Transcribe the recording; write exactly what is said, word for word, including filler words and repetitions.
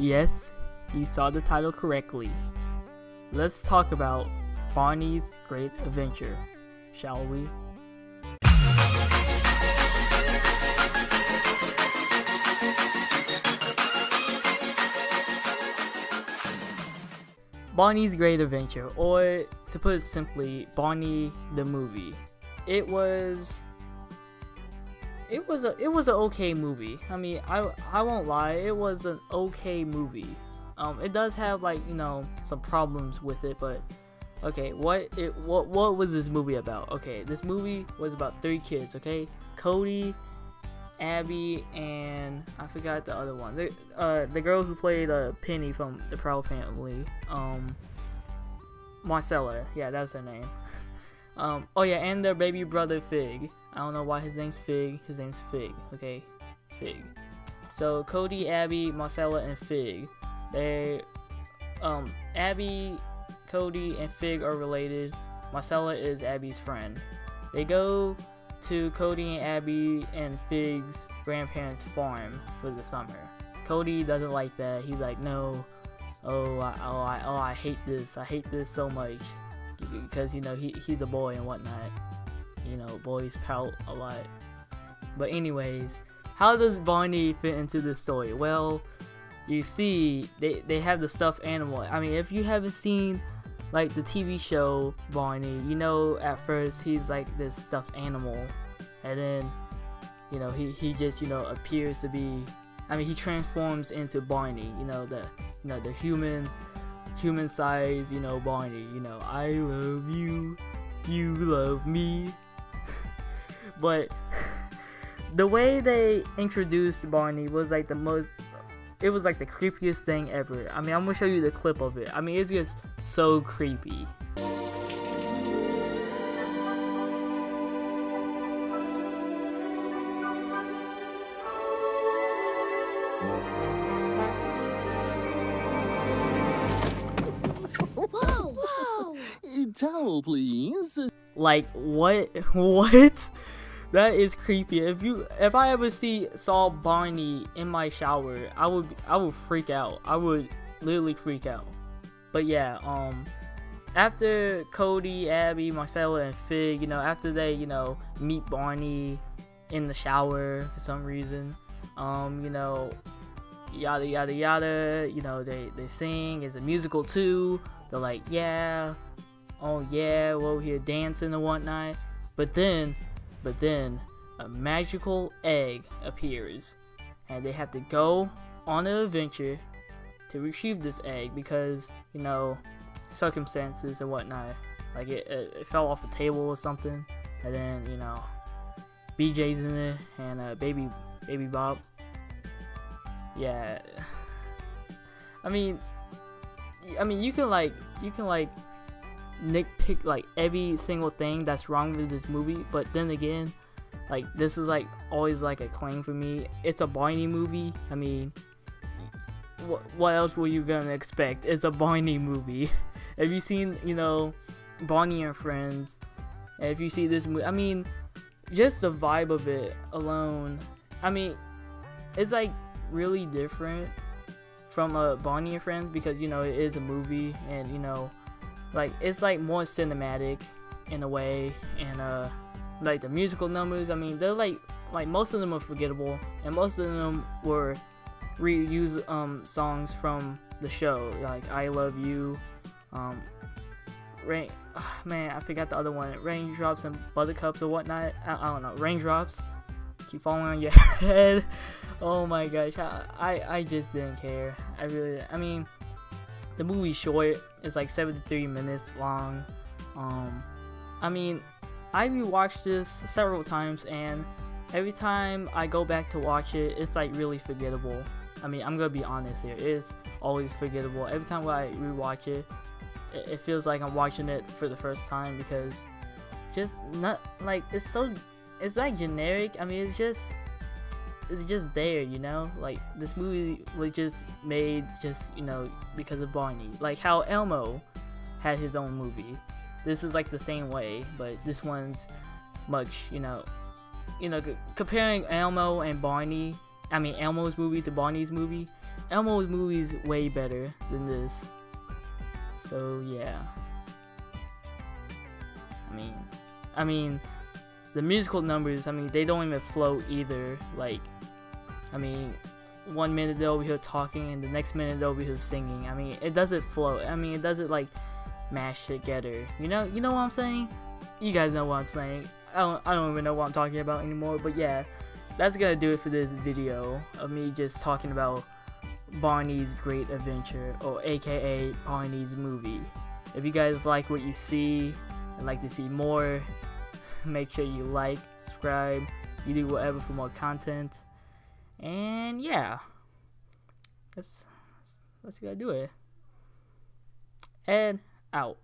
Yes, you saw the title correctly. Let's talk about Barney's Great Adventure, shall we? Barney's Great Adventure, or to put it simply, Barney the movie. It was, it was a, it was an okay movie. I mean, I, I won't lie, it was an okay movie. Um, it does have like you know some problems with it, but okay, what it, what, what was this movie about? Okay, this movie was about three kids. Okay, Cody, Abby, and I forgot the other one. The, uh, the girl who played uh, Penny from The Proud Family, um, Marcella. Yeah, that's her name. Um, oh yeah, and their baby brother Fig. I don't know why his name's Fig. His name's Fig. Okay, Fig. So Cody, Abby, Marcella, and Fig. They, um, Abby, Cody, and Fig are related. Marcella is Abby's friend. They go to Cody and Abby and Fig's grandparents' farm for the summer. Cody doesn't like that. He's like, no, oh, I, oh, I, oh, I hate this. I hate this so much because you know he he's a boy and whatnot. You know, boys pout a lot. But anyways, how does Barney fit into this story? Well, you see, they they have the stuffed animal. I mean, if you haven't seen like the T V show Barney, you know at first he's like this stuffed animal, and then you know he, he just you know appears to be, I mean he transforms into Barney, you know the you know the human human size you know Barney, you know I love you, you love me. But the way they introduced Barney was like the most. It was like the creepiest thing ever. I mean, I'm gonna show you the clip of it. I mean, it's just so creepy. Whoa! Whoa! Towel, please. Like what? What? That is creepy. If you, if I ever see saw Barney in my shower, I would, I would freak out. I would literally freak out. But yeah, um, after Cody, Abby, Marcella, and Fig, you know, after they, you know, meet Barney in the shower for some reason, um, you know, yada yada yada. You know, they they sing. It's a musical too. They're like, yeah, oh yeah, we're over here dancing and whatnot. But then. But then, a magical egg appears, and they have to go on an adventure to retrieve this egg because, you know, circumstances and whatnot. Like, it, it, it fell off a table or something, and then, you know, B J's in it, and uh, baby, baby Bob. Yeah. I mean, I mean, you can, like, you can, like, nitpick like every single thing that's wrong with this movie, but then again, like this is like always like a claim for me. It's a Barney movie. I mean, wh what else were you gonna expect? It's a Barney movie. Have you seen you know Barney and Friends? And if you see this movie, I mean, just the vibe of it alone. I mean, it's like really different from a uh, Barney and Friends because you know it is a movie and you know. Like, it's, like, more cinematic in a way, and, uh, like, the musical numbers, I mean, they're, like, like, most of them are forgettable, and most of them were reused, um, songs from the show, like, I Love You, um, rain, oh, man, I forgot the other one, Raindrops and Buttercups or whatnot, I, I don't know, Raindrops, keep falling on your head, oh my gosh, I, I, I just didn't care, I really didn't. I mean, the movie's short, it's like seventy-three minutes long. Um, I mean, I rewatched this several times, and every time I go back to watch it, it's like really forgettable. I mean, I'm gonna be honest here, it's always forgettable. Every time I rewatch it, it, it feels like I'm watching it for the first time because just not like it's so it's like generic. I mean, it's just it's just there, you know, like this movie was just made just you know because of Barney, like how Elmo had his own movie. This is like the same way, but this one's much you know you know comparing Elmo and Barney, I mean Elmo's movie to Barney's movie, Elmo movie's way better than this. So yeah. I mean, I mean, the musical numbers, I mean, they don't even flow either. Like, I mean, one minute they'll be here talking and the next minute they'll be here singing. I mean, it doesn't flow. I mean, it doesn't like mash together. You know, you know what I'm saying? You guys know what I'm saying. I don't, I don't even know what I'm talking about anymore. But yeah, that's gonna do it for this video of me just talking about Barney's Great Adventure, or A K A Barney's movie. If you guys like what you see and like to see more, make sure you like, subscribe, you do whatever for more content. And yeah, that's that's, that's gonna do it. And out.